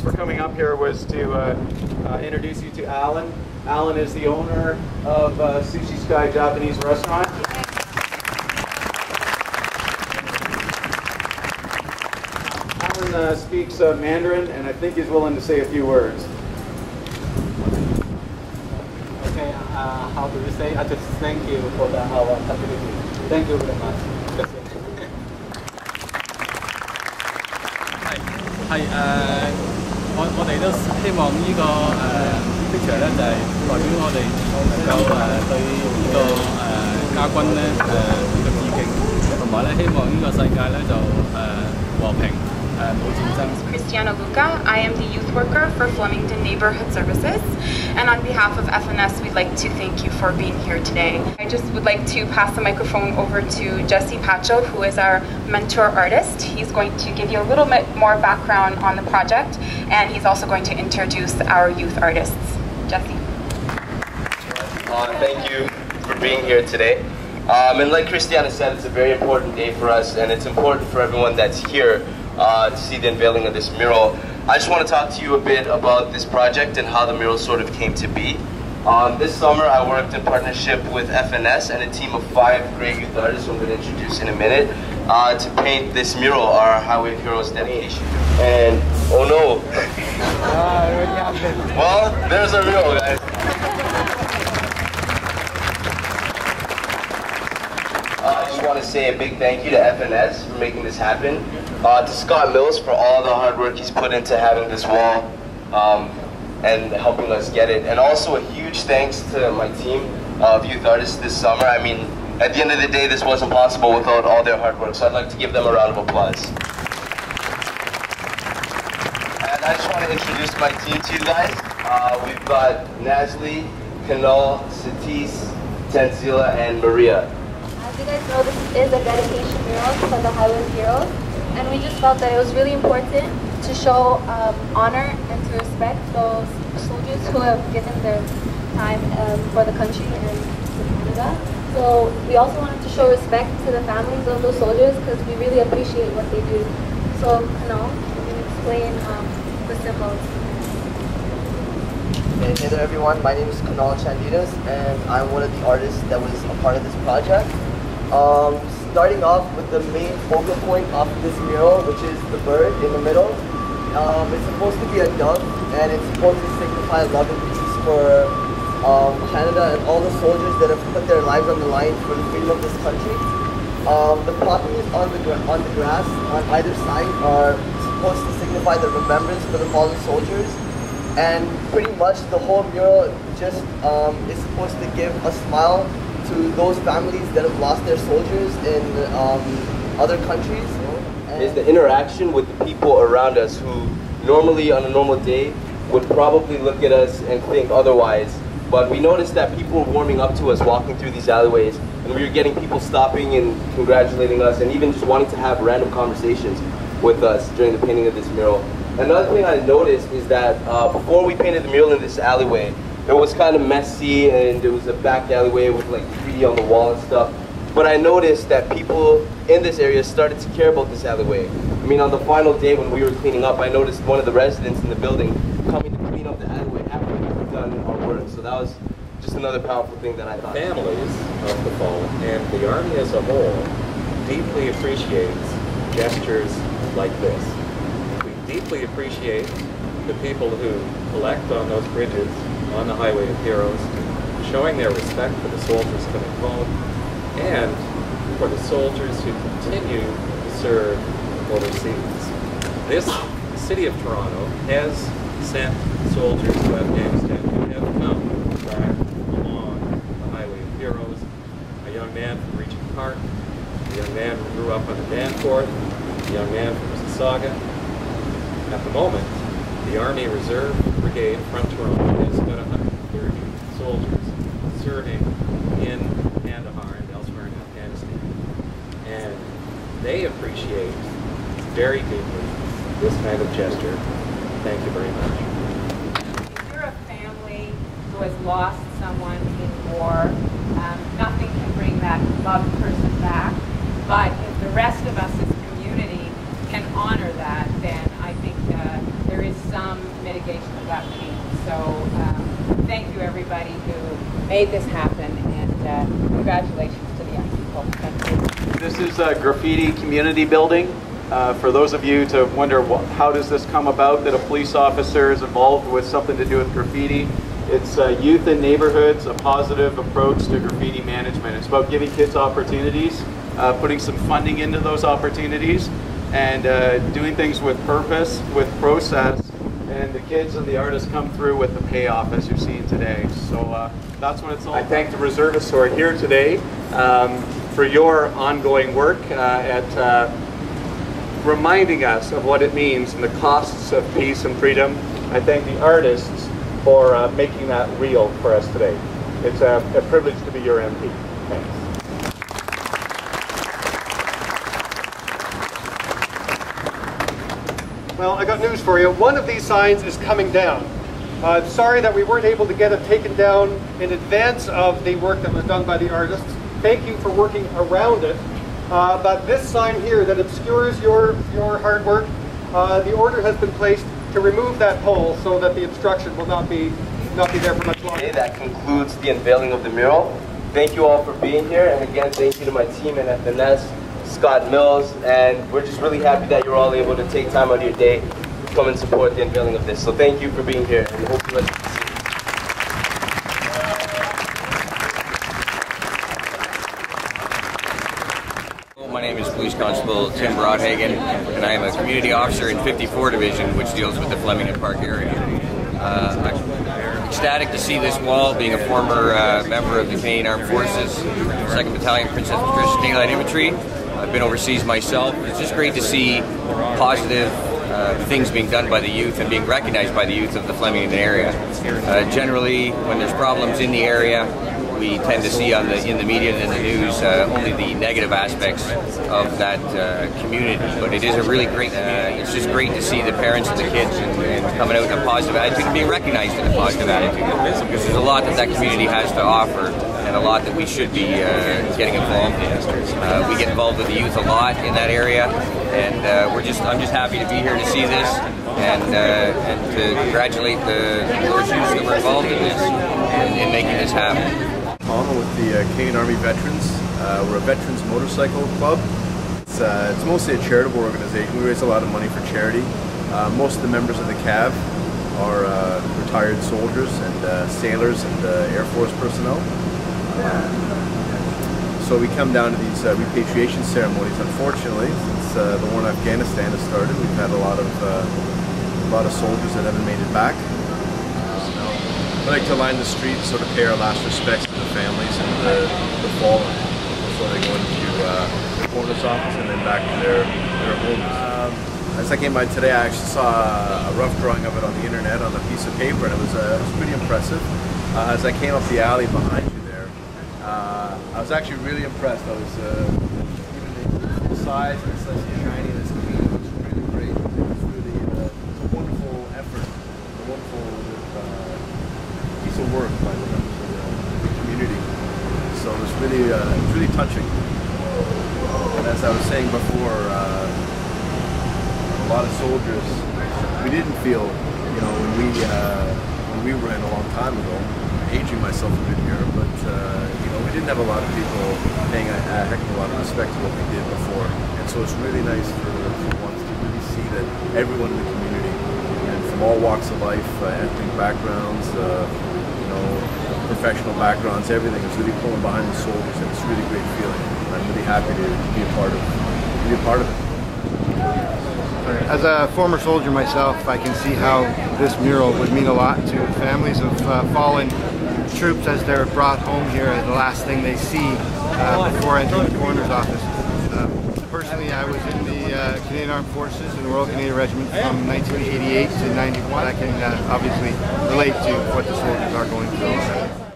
purpose for coming up here was to introduce you to Alan. Alan is the owner of Sushi Sky Japanese Restaurant. Alan speaks Mandarin, and I think he's willing to say a few words. Okay, how do you say? I just thank you for the opportunity. Thank you very much. Hi, 我哋都希望呢個picture 咧，就係代表我哋能夠對呢個家軍咧呢個致敬，同埋咧希望呢個世界咧就和平冇戰爭。Christiana Luca, I am the youth worker for Flemingdon Neighbourhood Services, and on behalf of FNS, we'd like to thank you for being here today. I just would like to pass the microphone over to Jesse Pacho, who is our mentor artist. He's going to give you a little bit more background on the project, and he's also going to introduce our youth artists. Jesse. Thank you for being here today. And like Christiana said, it's a very important day for us, and it's important for everyone that's here to see the unveiling of this mural. I just want to talk to you a bit about this project and how the mural sort of came to be. This summer I worked in partnership with FNS and a team of 5 great youth artists who I'm going to introduce in a minute to paint this mural, our Highway of Heroes dedication. And, oh no! Well, there's our mural, guys. I just want to say a big thank you to FNS for making this happen, to Scott Mills for all the hard work he's put into having this wall and helping us get it, and also a huge thanks to my team of youth artists this summer. I mean, at the end of the day, this wasn't possible without all their hard work, so I'd like to give them a round of applause. And I just want to introduce my team to you guys. We've got Nasli, Kunal, Satis, Tanzila, and Maria. As you guys know, this is a dedication mural for the Highway of Heroes, and we just felt that it was really important to show honor and to respect those soldiers who have given their time for the country and for Canada. So we also wanted to show respect to the families of those soldiers because we really appreciate what they do. So, Kunal, can you explain the symbols? Hey there everyone, my name is Kunal Chandidas, and I'm one of the artists that was a part of this project. Starting off with the main focal point of this mural, which is the bird in the middle. It's supposed to be a dove, and it's supposed to signify love and peace for Canada and all the soldiers that have put their lives on the line for the freedom of this country. The poppies on the grass on either side are supposed to signify the remembrance for the fallen soldiers. And pretty much the whole mural just is supposed to give a smile to those families that have lost their soldiers in other countries. And is the interaction with the people around us who normally on a normal day would probably look at us and think otherwise. But we noticed that people were warming up to us walking through these alleyways, and we were getting people stopping and congratulating us and even just wanting to have random conversations with us during the painting of this mural. Another thing I noticed is that before we painted the mural in this alleyway, it was kind of messy, and it was a back alleyway with like graffiti on the wall and stuff. But I noticed that people in this area started to care about this alleyway. I mean, on the final day when we were cleaning up, I noticed one of the residents in the building coming to clean up the alleyway after we had done our work. So that was just another powerful thing that I thought. Families of the fallen and the Army as a whole deeply appreciates gestures like this. We deeply appreciate the people who collect on those bridges on the Highway of Heroes, showing their respect for the soldiers coming home and for the soldiers who continue to serve overseas. This city of Toronto has sent soldiers to Afghanistan who have come back along the Highway of Heroes. A young man from Regent Park, a young man who grew up on the Danforth, a young man from Mississauga. At the moment, the Army Reserve Brigade from Toronto has got 130 soldiers serving in Kandahar and elsewhere in Afghanistan. And they appreciate very deeply this kind of gesture. Thank you very much. If you're a family who has lost someone in war, nothing can bring that loved person back. But if the rest of us as a community can honor that, then I think there is some made this happen, and congratulations to the young people. Thank you. This is a graffiti community building. For those of you to wonder how does this come about that a police officer is involved with something to do with graffiti, it's youth in neighborhoods, a positive approach to graffiti management. It's about giving kids opportunities, putting some funding into those opportunities, and doing things with purpose, with process, and the kids and the artists come through with the payoff as you're seeing today. So that's what it's all about. I thank the reservists who are here today for your ongoing work at reminding us of what it means and the costs of peace and freedom. I thank the artists for making that real for us today. It's a privilege to be your MP. Thanks. Well, I got news for you. One of these signs is coming down. Sorry that we weren't able to get it taken down in advance of the work that was done by the artists. Thank you for working around it. But this sign here that obscures your hard work, the order has been placed to remove that pole so that the obstruction will not be there for much longer. Okay, that concludes the unveiling of the mural. Thank you all for being here, and again, thank you to my team and at the Nest, Scott Mills, and we're just really happy that you're all able to take time out of your day to come and support the unveiling of this. So thank you for being here, and hope you like to see. My name is Police Constable Tim Broadhagen, and I am a community officer in 54 Division, which deals with the Flemingdon Park area. I'm ecstatic to see this wall, being a former member of the Canadian Armed Forces, 2nd Battalion, Princess Patricia's Daylight Infantry. I've been overseas myself. It's just great to see positive things being done by the youth and being recognized by the youth of the Flemingdon area. Generally, when there's problems in the area, we tend to see in the media and in the news only the negative aspects of that community. But it is a really great, it's just great to see the parents and the kids and coming out in a positive attitude and being recognized in a positive attitude. Because there's a lot that that community has to offer and a lot that we should be getting involved in. We get involved with the youth a lot in that area, and I'm just happy to be here to see this and to congratulate the Lord's youth that were involved in this and in making this happen. With the Canadian Army Veterans. We're a veterans motorcycle club. It's mostly a charitable organization. We raise a lot of money for charity. Most of the members of the CAV are retired soldiers and sailors and Air Force personnel. So we come down to these repatriation ceremonies. Unfortunately, since the war in Afghanistan has started, we've had a lot of soldiers that haven't made it back. I like to line the streets, sort of pay our last respects to the families and the fallen before they go into the coroner's office and then back to their homes. As I came by today, I actually saw a rough drawing of it on the internet on a piece of paper, and it was pretty impressive. As I came up the alley behind you there, I was actually really impressed. I was even the size and it's such a shiny. Work by the members of the community, so it's really touching. And as I was saying before, a lot of soldiers we didn't feel, you know, when we ran a long time ago. Aging myself a bit here, but you know, we didn't have a lot of people paying a heck of a lot of respect to what we did before, and so it's really nice for ones to really see that everyone in the community and from all walks of life, ethnic backgrounds. Professional backgrounds, everything is really pulling behind the soldiers, and it's a really great feeling. I'm really happy to be a part of it. As a former soldier myself, I can see how this mural would mean a lot to families of fallen troops as they're brought home here as the last thing they see before entering the coroner's office. Personally, I was in the Canadian Armed Forces and the Royal Canadian Regiment from 1988 to 91. I can obviously relate to what the soldiers are going through.